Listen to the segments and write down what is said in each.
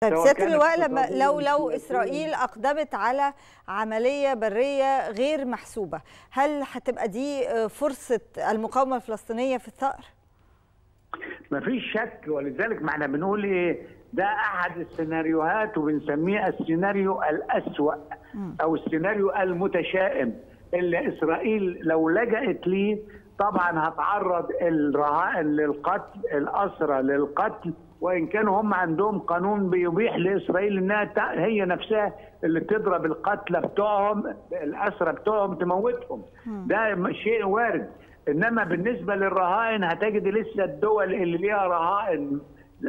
طيب سيادة اللواء لما لو إسرائيل أقدمت على عملية برية غير محسوبة، هل هتبقى دي فرصة المقاومة الفلسطينية في الثأر؟ مفيش شك، ولذلك ما احنا بنقول ايه، ده أحد السيناريوهات وبنسميه السيناريو الأسوأ أو السيناريو المتشائم اللي إسرائيل لو لجأت ليه طبعا هتعرض الرهائن للقتل، الأسرى للقتل، وإن كانوا هم عندهم قانون بيبيح لإسرائيل إنها هي نفسها اللي تضرب القتلى بتوعهم، الأسرى بتوعهم، تموتهم. ده شيء وارد. إنما بالنسبة للرهائن هتجد لسه الدول اللي ليها رهائن،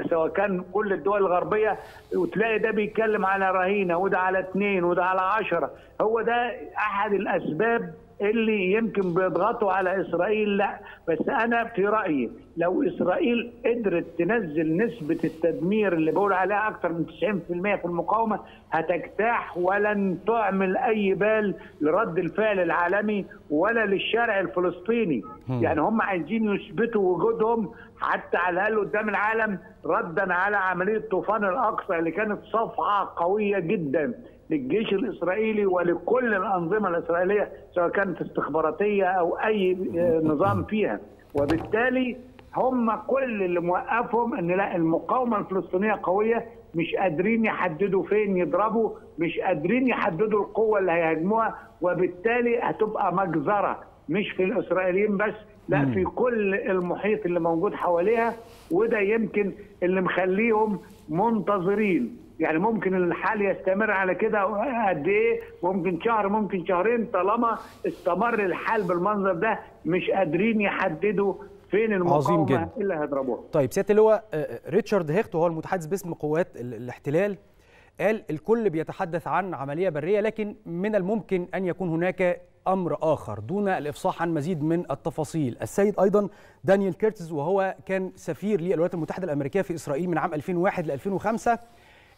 سواء كان كل الدول الغربية، وتلاقي ده بيتكلم على رهينة وده على 2 وده على 10. هو ده أحد الأسباب اللي يمكن بيضغطوا على إسرائيل. لا، بس أنا في رأيي لو إسرائيل قدرت تنزل نسبة التدمير اللي بقول عليها أكثر من 90% في المقاومة هتجتاح، ولن تعمل أي بال لرد الفعل العالمي ولا للشارع الفلسطيني. يعني هم عايزين يثبتوا وجودهم حتى على الأقل قدام العالم، ردا على عملية طوفان الأقصى اللي كانت صفعة قوية جدا للجيش الإسرائيلي ولكل الأنظمة الإسرائيلية، سواء كانت استخباراتية أو أي نظام فيها. وبالتالي هم كل اللي موقفهم أن لا، المقاومة الفلسطينية قوية، مش قادرين يحددوا فين يضربوا، مش قادرين يحددوا القوة اللي هيهاجموها، وبالتالي هتبقى مجزرة مش في الإسرائيليين بس، لا في كل المحيط اللي موجود حواليها. وده يمكن اللي مخليهم منتظرين. يعني ممكن الحال يستمر على كده قد ايه؟ ممكن شهر، ممكن شهرين. طالما استمر الحال بالمنظر ده مش قادرين يحددوا فين المقاومه اللي هيضربوها. طيب سياده اللواء، ريتشارد هيخت وهو المتحدث باسم قوات الاحتلال قال الكل بيتحدث عن عمليه بريه، لكن من الممكن ان يكون هناك امر اخر دون الافصاح عن مزيد من التفاصيل. السيد ايضا دانيال كيرتز وهو كان سفير للولايات المتحده الامريكيه في اسرائيل من عام 2001 ل 2005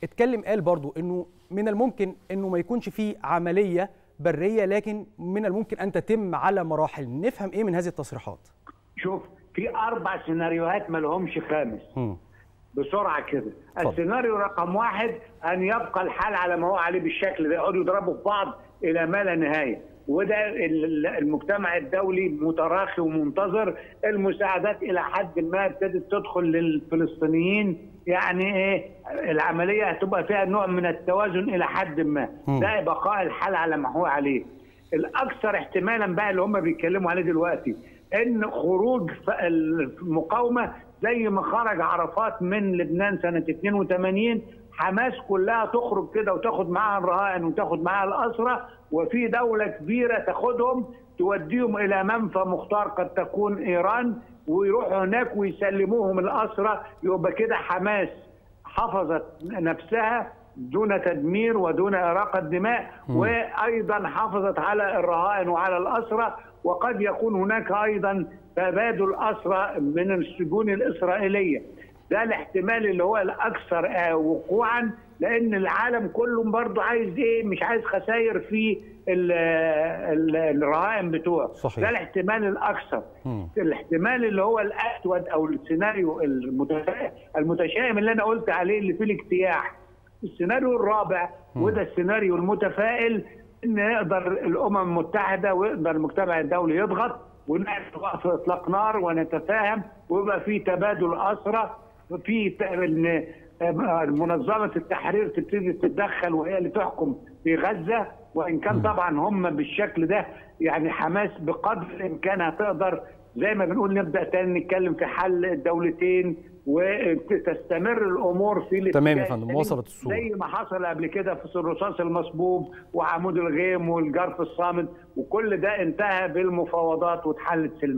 اتكلم، قال برضو انه من الممكن انه ما يكونش فيه عملية برية، لكن من الممكن ان تتم على مراحل. نفهم ايه من هذه التصريحات؟ شوف، في 4 سيناريوهات ما لهمش خامس. بسرعة كده. السيناريو رقم 1 ان يبقى الحال على ما هو عليه بالشكل ده، يقعدوا يضربوا في بعض الى ما لا نهاية، وده المجتمع الدولي متراخي ومنتظر. المساعدات الى حد ما ابتدت تدخل للفلسطينيين، يعني ايه، العمليه هتبقى فيها نوع من التوازن الى حد ما. ده بقاء الحال على ما هو عليه. الاكثر احتمالا بقى اللي هم بيتكلموا عليه دلوقتي ان خروج المقاومه زي ما خرج عرفات من لبنان سنه 82، حماس كلها تخرج كده وتاخد معاها الرهائن وتاخد معاها الاسرى، وفي دوله كبيره تاخدهم توديهم الى منفى مختار قد تكون ايران، ويروحوا هناك ويسلموهم الاسرى. يبقى كده حماس حفظت نفسها دون تدمير ودون اراقه دماء، وايضا حافظت على الرهائن وعلى الاسرى، وقد يكون هناك ايضا تبادل اسرى من السجون الاسرائيليه. ده الاحتمال اللي هو الاكثر وقوعا، لان العالم كله برضه عايز ايه، مش عايز خسائر في الرهائن بتوعه. ده الاحتمال الاكثر. الاحتمال اللي هو الاسود او السيناريو المتشائم اللي انا قلت عليه اللي فيه الاجتياح. السيناريو الرابع وده السيناريو المتفائل، ان يقدر الامم المتحده ويقدر المجتمع الدولي يضغط ونعمل وقف اطلاق نار ونتفاهم، ويبقى في تبادل اسرى، في منظمه التحرير تبتدي تتدخل وهي اللي تحكم في غزه. وان كان طبعا هم بالشكل ده يعني حماس بقدر الامكان هتقدر زي ما بنقول نبدا تاني نتكلم في حل الدولتين، وتستمر الامور في تمام يا فندم، وصلت الصوره زي ما حصل قبل كده في الرصاص المصبوب وعمود الغيم والجرف الصامد، وكل ده انتهى بالمفاوضات واتحلت سلميا.